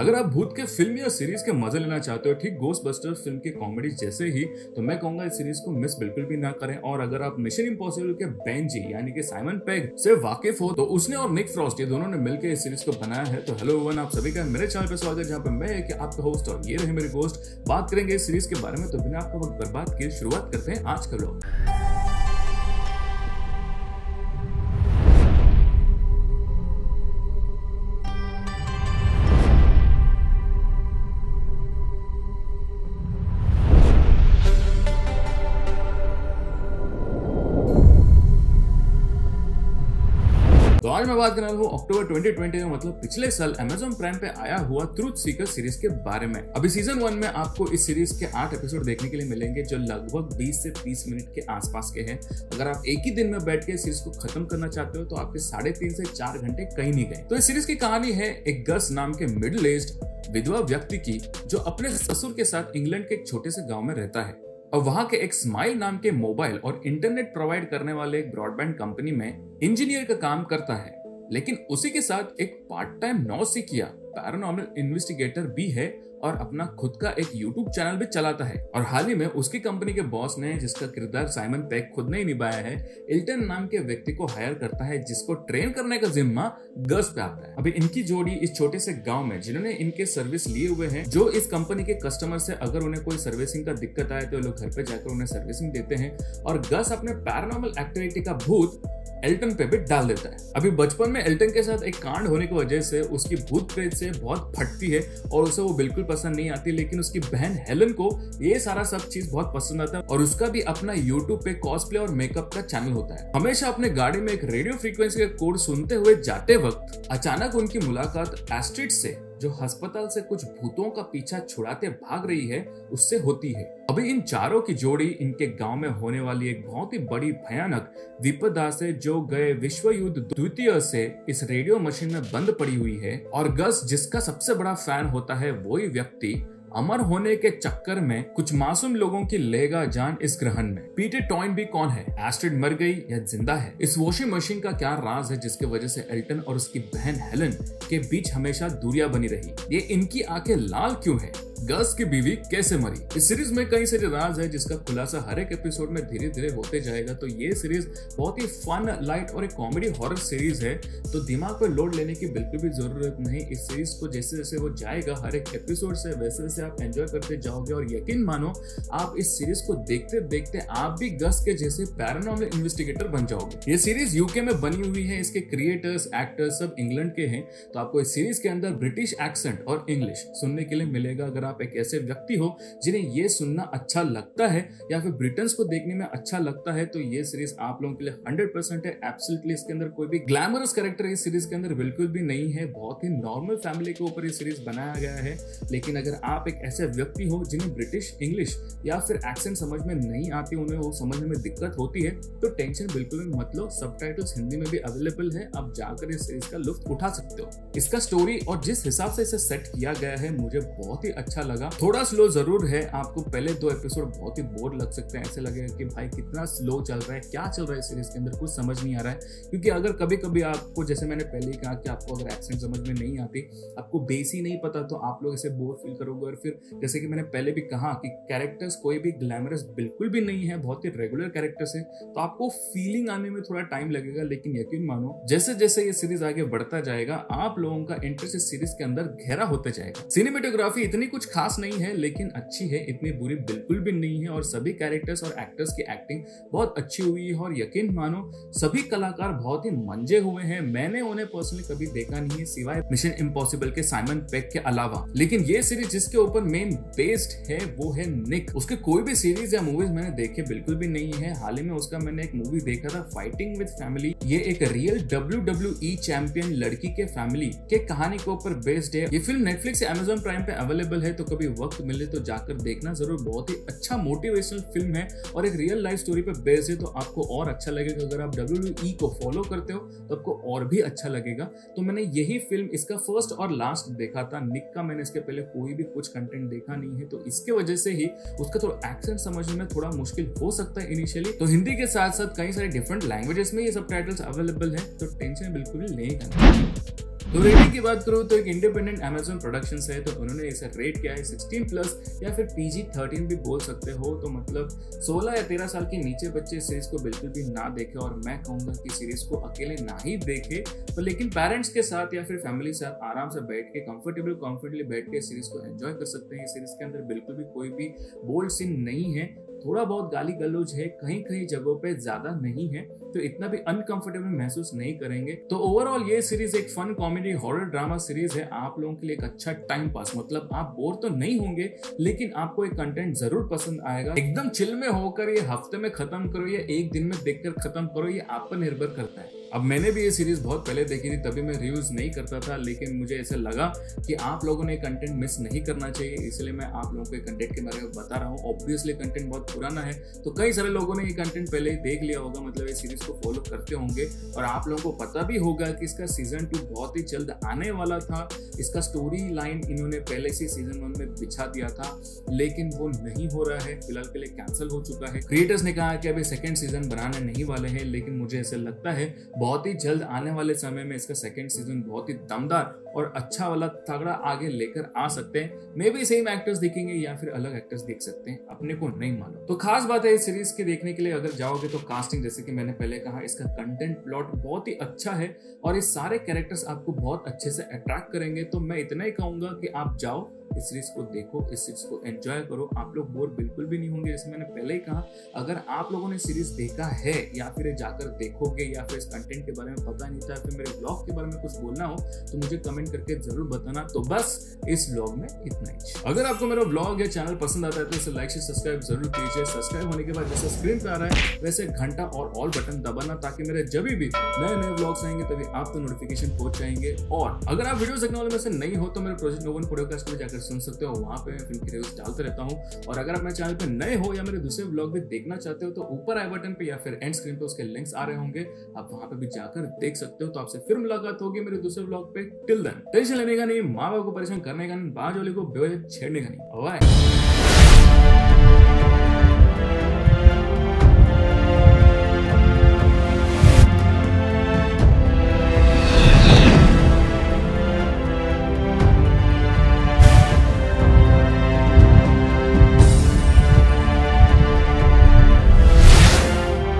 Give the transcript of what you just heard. अगर आप भूत के फिल्म या सीरीज के मजे लेना चाहते हो ठीक गोस्टबस्टर्स फिल्म के कॉमेडी जैसे ही, तो मैं कहूंगा इस सीरीज को मिस बिल्कुल भी ना करें। और अगर आप मिशन इम्पॉसिबल के बेंजी यानी कि साइमन पेग से वाकिफ हो तो उसने और निक फ्रॉस्ट ये दोनों ने मिलकर इस सीरीज को बनाया है। तो हेलो एवरीवन, आप सभी का मेरे चैनल पर स्वागत है जहाँ पे मैं कि आपका होस्ट और ये रहे मेरे गोस्ट। बात करेंगे इस सीरीज के बारे में, तो बिना आपको वक्त बर्बाद किए शुरुआत करते हैं आज का व्लॉग। आज मैं बात कर रहा हूँ अक्टूबर 2020 में, मतलब पिछले साल Amazon Prime पे आया हुआ ट्रूथ सीकर्स सीरीज के बारे में। अभी सीजन 1 में आपको इस सीरीज के 8 एपिसोड देखने के लिए मिलेंगे जो लगभग 20 से 30 मिनट के आसपास के हैं। अगर आप एक ही दिन में बैठ के सीरीज को खत्म करना चाहते हो तो आपके 3.5 से 4 घंटे कहीं नहीं गए। तो इस सीरीज की कहानी है एक गस नाम के मिडिल एज्ड विधवा व्यक्ति की जो अपने ससुर के साथ इंग्लैंड के एक छोटे से गाँव में रहता है और वहाँ के एक स्माइल नाम के मोबाइल और इंटरनेट प्रोवाइड करने वाले एक ब्रॉडबैंड कंपनी में इंजीनियर का काम करता है। लेकिन उसी के साथ एक पार्ट टाइम नौसिखिया पैरानॉर्मल इन्वेस्टिगेटर भी है और अपना खुद का एक यूट्यूब चैनल भी चलाता है। और हाल ही में उसकी कंपनी के बॉस ने, जिसका किरदार साइमन पेग खुद ने ही निभाया है, एल्टन नाम के व्यक्ति को हायर करता है जिसको ट्रेन करने का जिम्मा गस पे आता है। अभी इनकी जोड़ी इस छोटे से गांव में जिन्होंने इनके सर्विस लिए हुए हैं, जो इस कंपनी के कस्टमर से अगर उन्हें कोई सर्विसिंग का दिक्कत आए तो लोग घर पे जाकर उन्हें सर्विसिंग देते हैं। और गस अपने पैरानॉर्मल एक्टिविटी का भूत एल्टन पे भी डाल देता है। अभी बचपन में एल्टन के साथ एक कांड होने की वजह से उसकी भूत प्रेत से बहुत फटती है और उसे वो बिल्कुल पसंद नहीं आती। लेकिन उसकी बहन हेलन को ये सारा सब चीज बहुत पसंद आता है और उसका भी अपना यूट्यूब पे कॉस्प्ले और मेकअप का चैनल होता है। हमेशा अपने गाड़ी में एक रेडियो फ्रीक्वेंसी का कोड सुनते हुए जाते वक्त अचानक उनकी मुलाकात एस्ट्रिड से, जो अस्पताल से कुछ भूतों का पीछा छुड़ाते भाग रही है, उससे होती है। अभी इन चारों की जोड़ी इनके गांव में होने वाली एक बहुत ही बड़ी भयानक विपदा से, जो गए विश्व युद्ध द्वितीय से इस रेडियो मशीन में बंद पड़ी हुई है। और गस, जिसका सबसे बड़ा फैन होता है, वही व्यक्ति अमर होने के चक्कर में कुछ मासूम लोगों की लेगा जान इस ग्रहण में। पीटर टॉइन भी कौन है, एस्ट्रिड मर गई या जिंदा है, इस वॉशिंग मशीन का क्या राज है जिसके वजह से एल्टन और उसकी बहन हेलन के बीच हमेशा दूरियां बनी रही, ये इनकी आंखें लाल क्यों है, गस की बीवी कैसे मरी। इस सीरीज में कई सारे राज है जिसका खुलासा हर एक एपिसोड में धीरे धीरे होते जाएगा। तो ये सीरीज बहुत ही फन, लाइट और एक कॉमेडी हॉरर सीरीज है, तो दिमाग पर लोड लेने की बिल्कुल भी जरूरत नहीं। इस सीरीज को जैसे जैसे वो जाएगा हर एक एपिसोड से, वैसे वैसे आप एंजॉय करते जाओगे। और यकीन मानो, आप इस सीरीज को देखते देखते आप भी गस के जैसे पैरानॉर्मल इन्वेस्टिगेटर बन जाओगे। ये सीरीज यूके में बनी हुई है, इसके क्रिएटर्स, एक्टर्स सब इंग्लैंड के हैं। तो आपको इस सीरीज के अंदर ब्रिटिश एक्सेंट और इंग्लिश सुनने के लिए मिलेगा। अगर आप एक ऐसे व्यक्ति हो जिन्हें ये सुनना अच्छा लगता है या फिर ब्रिटन्स को देखने में अच्छा लगता है, तो ये सीरीज आप लोगों के लिए 100% है। एब्सोल्युटली इसके अंदर कोई भी ग्लैमरस कैरेक्टर इस सीरीज के अंदर बिल्कुल भी नहीं है। बहुत ही नॉर्मल फैमिली के ऊपर ये सीरीज बनाया गया है। लेकिन अगर आप एक ऐसे व्यक्ति हो जिन्हें ब्रिटिश इंग्लिश या फिर एक्सेंट समझ में नहीं आती, उन्हें वो समझने में दिक्कत होती है, तो टेंशन बिल्कुल भी मत लो। सबटाइटल्स हिंदी में भी अवेलेबल है, आप जाकर इस सीरीज का लुत्फ उठा सकते हो। इसका स्टोरी और जिस हिसाब से इसे सेट किया गया है मुझे बहुत ही अच्छा लगा। थोड़ा स्लो जरूर है, आपको पहले 2 एपिसोड बहुत ही बोर लग सकते हैं, ऐसे लगेगा कि भाई कितना स्लो चल रहा है, क्या चल रहा है सीरीज के अंदर, कुछ समझ नहीं आ रहा है। क्योंकि अगर कभी कभी आपको, जैसे मैंने पहले ही कहा कि आपको अगर एक्सेंट समझ में नहीं आती, आपको बेस ही नहीं पता, तो आप लोग ऐसे बोर फील करोगे। और फिर जैसे कि मैंने पहले भी कहा कि कैरेक्टर्स कोई भी ग्लैमरस बिल्कुल भी नहीं है, बहुत ही रेगुलर कैरेक्टर्स है, तो आपको फीलिंग आने में थोड़ा टाइम लगेगा। लेकिन यकीन मानो, जैसे जैसे ये सीरीज आगे बढ़ता जाएगा आप लोगों का इंटरेस्ट इस सीरीज के अंदर गहरा होता जाएगा। सिनेमेटोग्राफी इतनी कुछ खास नहीं है लेकिन अच्छी है, इतनी बुरी बिल्कुल भी नहीं है। और सभी कैरेक्टर्स और एक्टर्स की एक्टिंग बहुत अच्छी हुई है। और यकीन मानो, सभी कलाकार बहुत ही मंजे हुए हैं। मैंने उन्हें पर्सनली कभी देखा नहीं है सिवाय मिशन इम्पॉसिबल के साइमन पेग के अलावा। लेकिन ये सीरीज जिसके ऊपर मेन बेस्ड है वो है निक। उसके कोई भी सीरीज या मूवीज मैंने देखे बिल्कुल भी नहीं है। हाल ही में उसका मैंने एक मूवी देखा था, फाइटिंग विद फैमिली। ये एक रियल WWE चैंपियन लड़की के फैमिली के कहानी के ऊपर बेस्ड है। ये फिल्म नेटफ्लिक्स या Amazon प्राइम पे अवेलेबल है, तो कभी वक्त मिले तो जाकर देखना जरूर। बहुत ही अच्छा मोटिवेशनल फिल्म है और एक रियल लाइफ स्टोरी पे बेस्ड है, तो आपको और अच्छा लगेगा। अगर आप WWE को फॉलो करते हो तो आपको और भी अच्छा लगेगा। तो मैंने यही फिल्म इसका फर्स्ट और लास्ट देखा था निक का। मैंने इसके पहले कोई भी कुछ कंटेंट देखा नहीं है, तो इसके वजह से ही उसका थोड़ा एक्सेंट समझने में थोड़ा मुश्किल हो सकता है इनिशियली। तो हिंदी के साथ साथ कई सारे डिफरेंट लैंग्वेजेस में ये सबटाइटल्स अवेलेबल है, तो टेंशन बिल्कुल भी नहीं करना। तो रेटिंग की बात करूँ तो एक इंडिपेंडेंट अमेजोन प्रोडक्शंस है, तो उन्होंने इसे रेट किया है 16+ या फिर PG-13 भी बोल सकते हो। तो मतलब 16 या 13 साल के नीचे बच्चे सीरीज को बिल्कुल भी ना देखे, और मैं कहूँगा कि सीरीज को अकेले ना ही देखे, तो लेकिन पेरेंट्स के साथ या फिर फैमिली के साथ आराम से बैठ के कम्फर्टेबली बैठ के सीरीज को एंजॉय कर सकते हैं। इस सीरीज के अंदर बिल्कुल भी कोई भी बोल्ड सीन नहीं है, थोड़ा बहुत गाली गलौज है कहीं कहीं जगहों पे, ज्यादा नहीं है, तो इतना भी अनकंफर्टेबल महसूस नहीं करेंगे। तो ओवरऑल ये सीरीज एक fun comedy horror drama series है, आप लोगों के लिए एक अच्छा टाइम पास। मतलब आप बोर तो नहीं होंगे, लेकिन आपको एक कंटेंट जरूर पसंद आएगा। एकदम चिल में होकर ये हफ्ते में खत्म करो या एक दिन में देखकर खत्म करो, ये आप पर निर्भर करता है। अब मैंने भी ये सीरीज बहुत पहले देखी थी, तभी मैं रिव्यूज नहीं करता था, लेकिन मुझे ऐसा लगा कि आप लोगों ने कंटेंट मिस नहीं करना चाहिए, इसलिए मैं आप लोगों को कंटेंट के बारे में बता रहा हूँ। ऑब्वियसली कंटेंट बहुत पुराना है, तो कई सारे लोगों ने ये कंटेंट पहले ही देख लिया होगा, मतलब ये सीरीज को फॉलो करते होंगे, और आप लोगों को पता भी होगा कि इसका सीजन 2 बहुत ही जल्द आने वाला था। इसका स्टोरी लाइन इन्होंने पहले से सीजन 1 में बिछा दिया था, लेकिन वो नहीं हो रहा है, फिलहाल के लिए कैंसिल हो चुका है। क्रिएटर्स ने कहा कि अभी 2nd सीजन बनाने नहीं वाले हैं, लेकिन मुझे ऐसा लगता है बहुत ही जल्द आने वाले समय में इसका 2nd सीजन बहुत ही दमदार और अच्छा वाला तगड़ा आगे लेकर आ सकते हैं। मे बी सेम एक्टर्स दिखेंगे या फिर अलग एक्टर्स दिख सकते हैं, अपने को नहीं मालूम। तो खास बात है इस सीरीज के देखने के लिए अगर जाओगे तो कास्टिंग, जैसे कि मैंने पहले कहा, इसका कंटेंट प्लॉट बहुत ही अच्छा है और ये सारे कैरेक्टर्स आपको बहुत अच्छे से अट्रैक्ट करेंगे। तो मैं इतना ही कहूंगा कि आप जाओ, इस सीरीज को देखो, इस सीरीज को एंजॉय करो, आप लोग बोर बिल्कुल भी नहीं होंगे। जैसे मैंने पहले ही कहा, अगर आप लोगों ने सीरीज देखा है या फिर जाकर देखोगे या फिर इस कंटेंट के बारे में पता नहीं था, फिर मेरे ब्लॉग के बारे में कुछ बोलना हो तो मुझे कमेंट करके जरूर बताना। तो बस इस ब्लॉग में इतना ही। अगर आपको मेरा ब्लॉग या चैनल पसंद आता है तो इसे लाइक से सब्सक्राइब जरूर कीजिए। सब्सक्राइब होने के बाद जैसे स्क्रीन पर आ रहा है वैसे घंटा और ऑल बटन दबाना, ताकि मेरे जब भी नए नए ब्लॉग्स आएंगे तभी आपको नोटिफिकेशन पहुंच जाएंगे। और अगर आप वीडियो देखने से नहीं हो तो मेरे प्रोजेक्ट नोवन पॉडकास्ट में जाकर सुन सकते हो, वहां पे मैं फिल्म के रिव्यूज डालते रहता हूं। और अगर आप मेरे चैनल पे नए हो या मेरे दूसरे व्लॉग भी देखना चाहते हो तो ऊपर आई बटन पे या फिर एंड स्क्रीन पे उसके लिंक्स आ रहे होंगे, आप वहां पे भी जाकर देख सकते हो। तो आपसे फिर मुलाकात होगी मेरे दूसरे व्लॉग पे। टिल देन टेंशन लेने का नहीं, माँ बाप को परेशान करने का नहीं, बाज वाले को बेवजह छेड़ने का नहीं।